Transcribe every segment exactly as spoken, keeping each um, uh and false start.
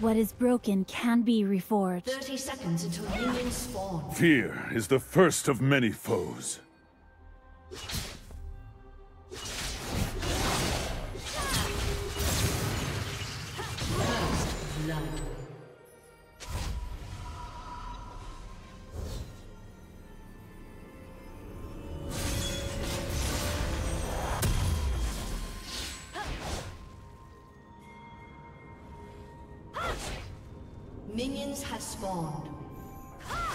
What is broken can be reforged. Thirty seconds until minions spawn. Fear is the first of many foes. First blood. Minions have spawned. Ha!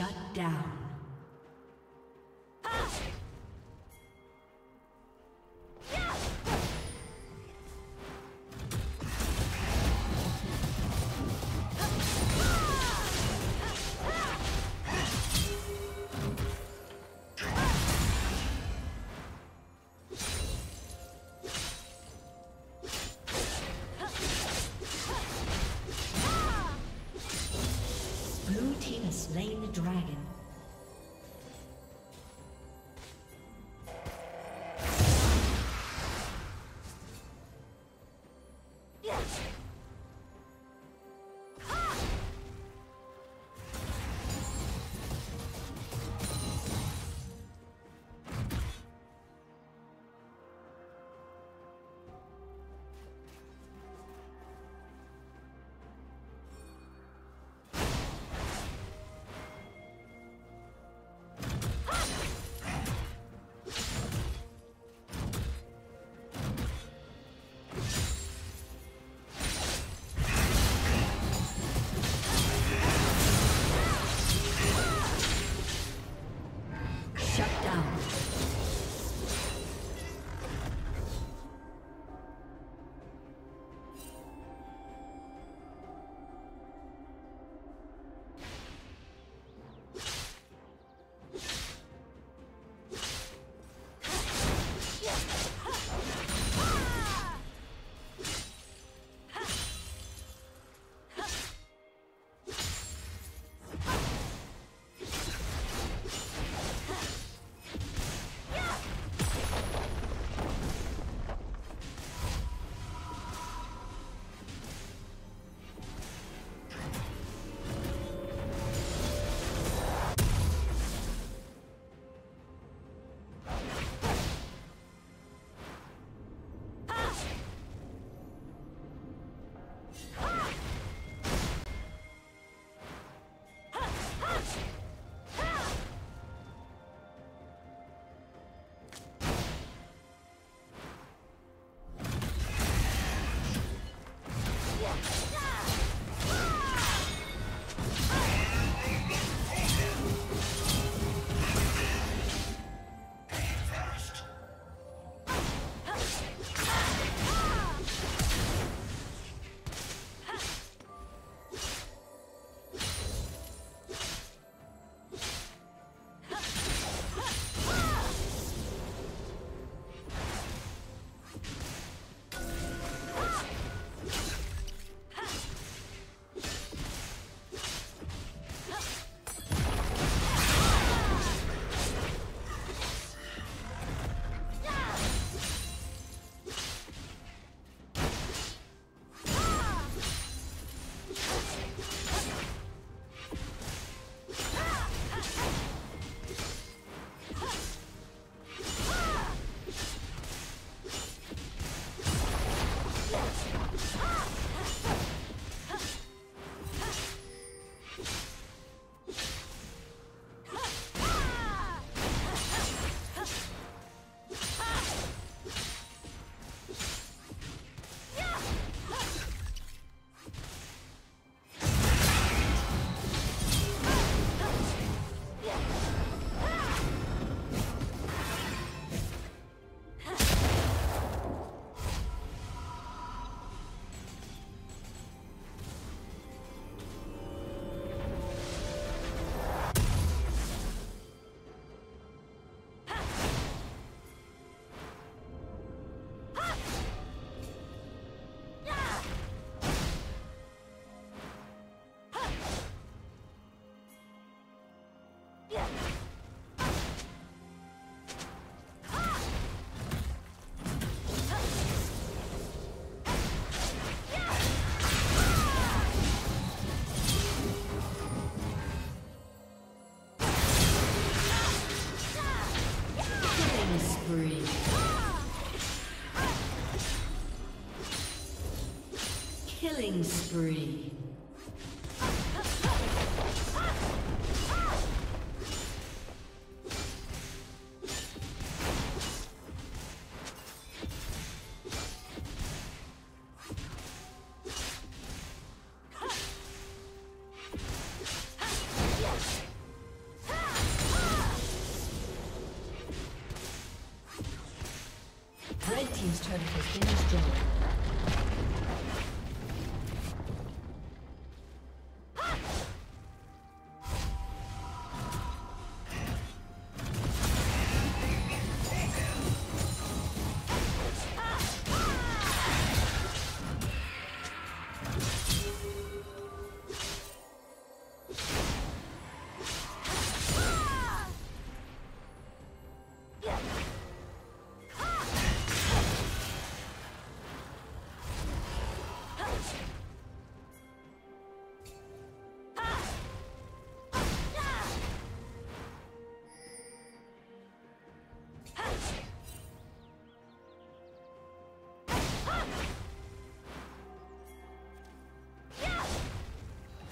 Shut down. Slain the dragon. Killing spree. team's turret has been destroyed.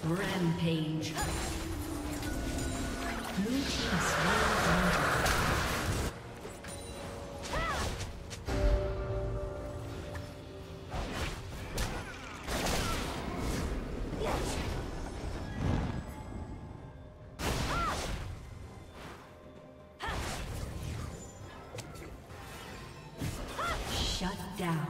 Rampage. Shut down.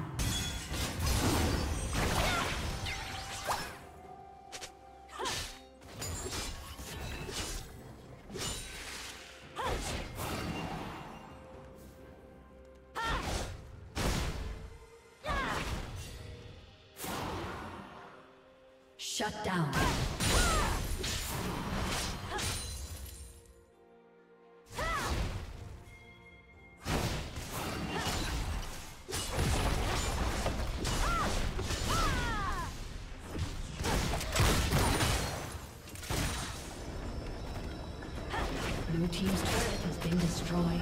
Shut down. Blue team's turret has been destroyed.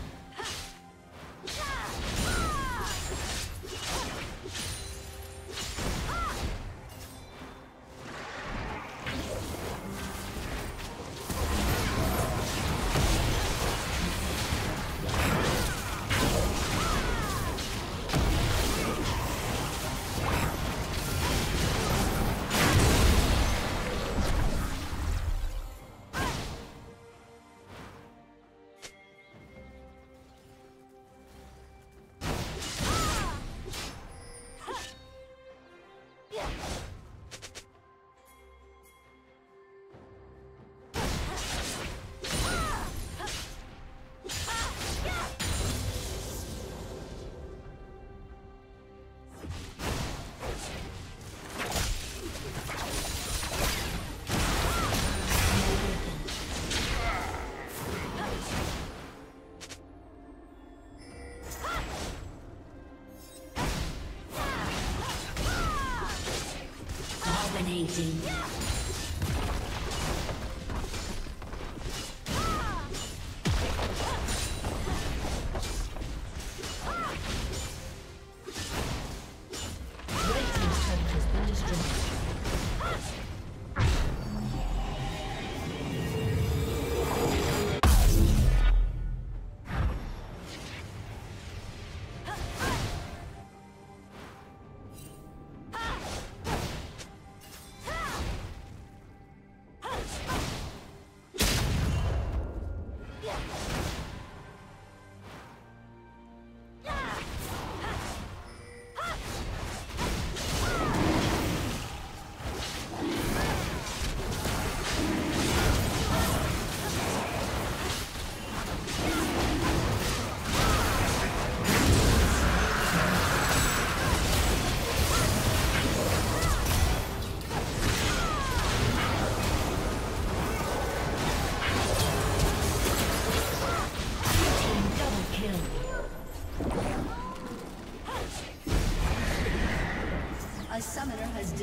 Dominating.